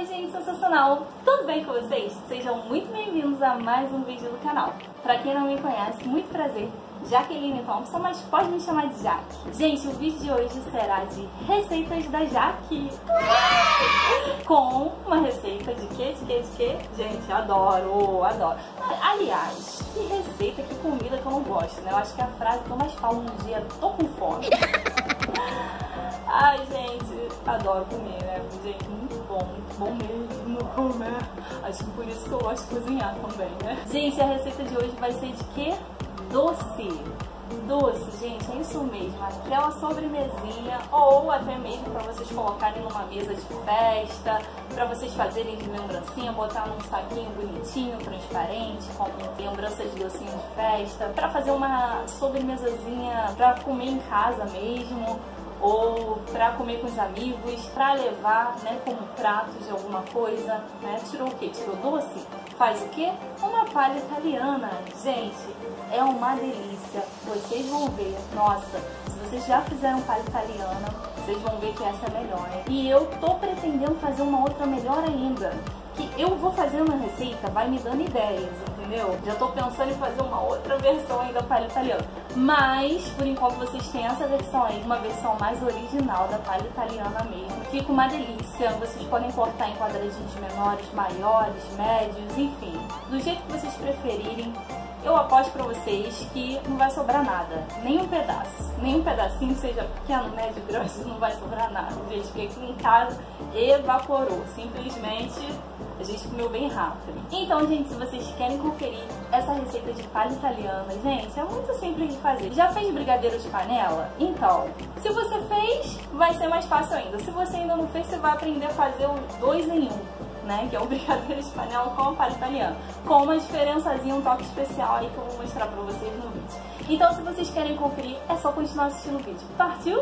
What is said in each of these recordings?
Oi gente, sensacional! Tudo bem com vocês? Sejam muito bem-vindos a mais um vídeo do canal. Pra quem não me conhece, muito prazer, Jaqueline Thompson, mas pode me chamar de Jaque. Gente, o vídeo de hoje será de receitas da Jaque. Com uma receita de quê? De quê? De quê? Gente, adoro, adoro. Aliás, que receita, que comida que eu não gosto, né? Eu acho que é a frase que eu mais falo um dia, tô com fome. Ai, gente, adoro comer, né? Gente, muito bom mesmo comer. Acho que por isso que eu gosto de cozinhar também, né? Gente, a receita de hoje vai ser de quê? Doce. Doce, gente, é isso mesmo. Aquela sobremesinha, ou até mesmo para vocês colocarem numa mesa de festa, para vocês fazerem de lembrancinha, botar num saquinho bonitinho, transparente, como lembrança de docinho de festa, para fazer uma sobremesazinha para comer em casa mesmo, ou pra comer com os amigos, pra levar, né, como prato de alguma coisa, né? Tirou o quê? Tirou doce? Faz o quê? Uma palha italiana. Gente, é uma delícia. Vocês vão ver. Nossa, se vocês já fizeram palha italiana, vocês vão ver que essa é melhor, né? E eu tô pretendendo fazer uma outra melhor ainda. Que eu vou fazer uma receita, vai me dando ideias, entendeu? Já tô pensando em fazer uma outra versão ainda da palha italiana. Mas, por enquanto, vocês têm essa versão aí, uma versão mais original da palha italiana mesmo. Fica uma delícia, vocês podem cortar em quadradinhos menores, maiores, médios, enfim. Do jeito que vocês preferirem, eu aposto pra vocês que não vai sobrar nada. Nem um pedaço, nem um pedacinho, seja pequeno, médio, grosso, não vai sobrar nada. Gente, que aqui em casa evaporou, simplesmente. A gente comeu bem rápido. Então, gente, se vocês querem conferir essa receita de palha italiana, gente, é muito simples de fazer. Já fez brigadeiro de panela? Então, se você fez, vai ser mais fácil ainda. Se você ainda não fez, você vai aprender a fazer os 2 em 1. Né, que é um brigadeiro de panela com palha italiana, com uma diferençazinha, um toque especial aí que eu vou mostrar pra vocês no vídeo. Então, se vocês querem conferir, é só continuar assistindo o vídeo. Partiu?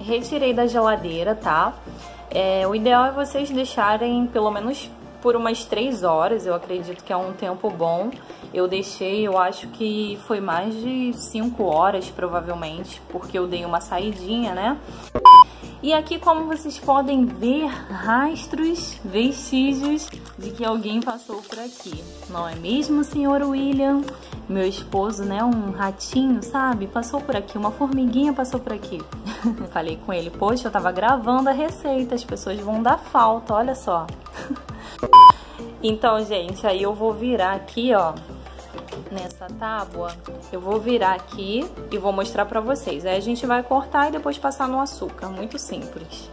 retirei da geladeira, tá? O ideal é vocês deixarem pelo menos por umas 3 horas, eu acredito que é um tempo bom. Eu deixei, eu acho que foi mais de 5 horas, provavelmente, porque eu dei uma saidinha, né? E aqui, como vocês podem ver, rastros, vestígios de que alguém passou por aqui. Não é mesmo, senhor William? Meu esposo, né? Um ratinho, sabe? Passou por aqui, uma formiguinha passou por aqui. Falei com ele, poxa, eu tava gravando a receita, as pessoas vão dar falta, olha só. Então, gente, aí eu vou virar aqui, ó, nessa tábua, eu vou virar aqui e vou mostrar pra vocês. Aí a gente vai cortar e depois passar no açúcar, muito simples.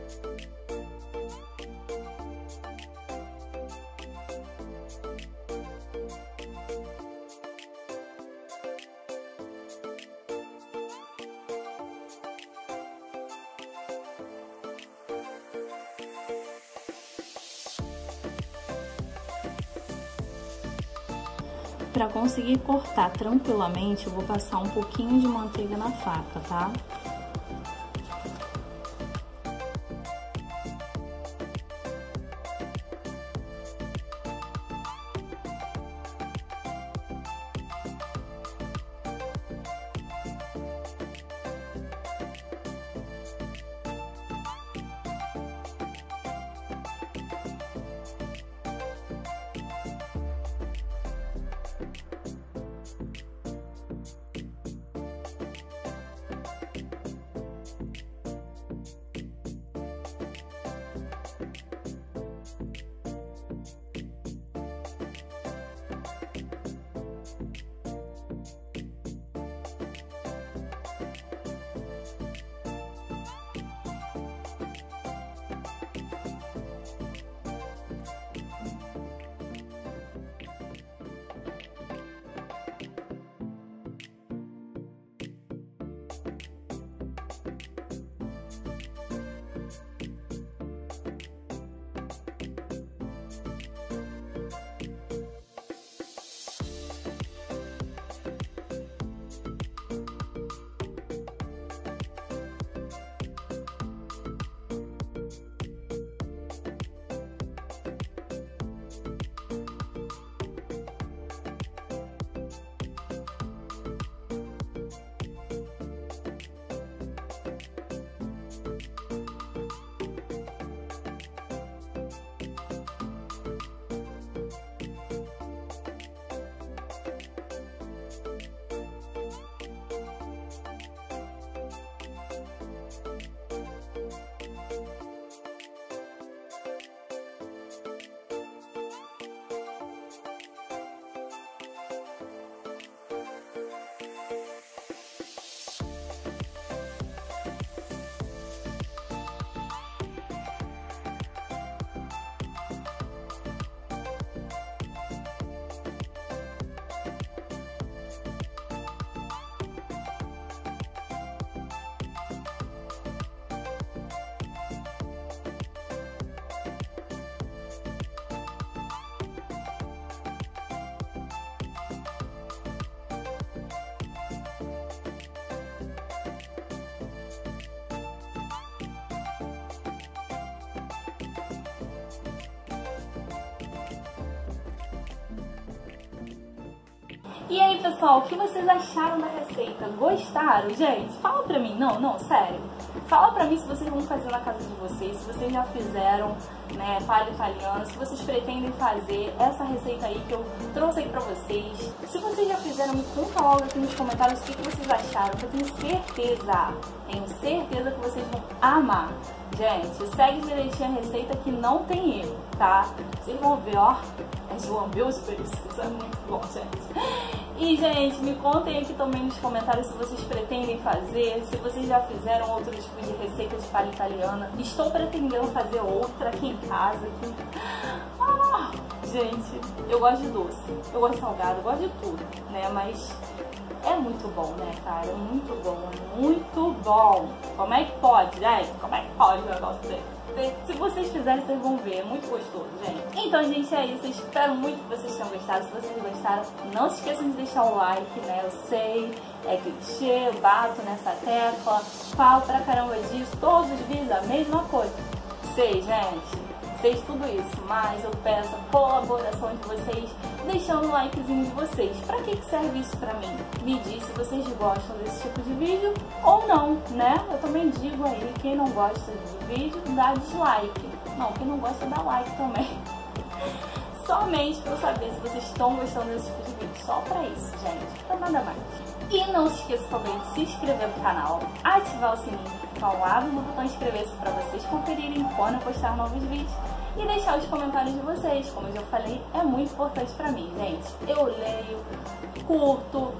Para conseguir cortar tranquilamente, eu vou passar um pouquinho de manteiga na faca, tá? E aí, pessoal, o que vocês acharam da receita? Gostaram, gente? Fala pra mim, não, sério. Fala pra mim se vocês vão fazer na casa de vocês, se vocês já fizeram, né, palha italiana, se vocês pretendem fazer essa receita aí que eu trouxe aí pra vocês. Se vocês já fizeram, me conta logo aqui nos comentários o que vocês acharam, que eu tenho certeza que vocês vão amar. Gente, segue direitinho a receita que não tem erro, tá? Vocês vão ver, ó, de lamber os pelos, isso é muito bom, gente. E, gente, me contem aqui também nos comentários se vocês pretendem fazer, se vocês já fizeram outro tipo de receita de palha italiana. Estou pretendendo fazer outra aqui em casa. Gente, eu gosto de doce, eu gosto de salgado, eu gosto de tudo, né? Mas é muito bom, né, cara? É muito bom, é muito bom. Como é que pode, gente? Como é que pode o negócio dele? Se vocês quiserem, vocês vão ver. É muito gostoso, gente. Então, gente, é isso. Espero muito que vocês tenham gostado. Se vocês gostaram, não se esqueçam de deixar o like, né? Eu sei, é clichê, eu bato nessa tecla, falo pra caramba disso. Todos os vídeos a mesma coisa. Sei, gente. Fez tudo isso, mas eu peço a colaboração de vocês, deixando um likezinho de vocês. Pra que serve isso pra mim? Me diz se vocês gostam desse tipo de vídeo ou não, né? Eu também digo aí, quem não gosta do vídeo, dá dislike. Não, quem não gosta, dá like também. Somente pra eu saber se vocês estão gostando desse tipo de vídeo. Só pra isso, gente. Pra nada mais. E não se esqueça também de se inscrever no canal, ativar o sininho, falar no botão inscrever-se para vocês conferirem quando eu postar novos vídeos e deixar os comentários de vocês. Como eu já falei, é muito importante para mim, gente. Eu leio, curto,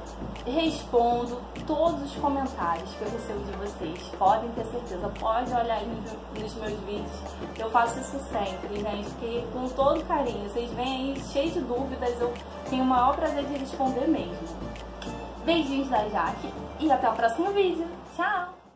respondo todos os comentários que eu recebo de vocês. Podem ter certeza, pode olhar aí nos meus vídeos. Eu faço isso sempre, gente, porque com todo carinho. Vocês vêm aí cheio de dúvidas, eu tenho o maior prazer de responder mesmo. Beijinhos da Jaque e até o próximo vídeo. Tchau!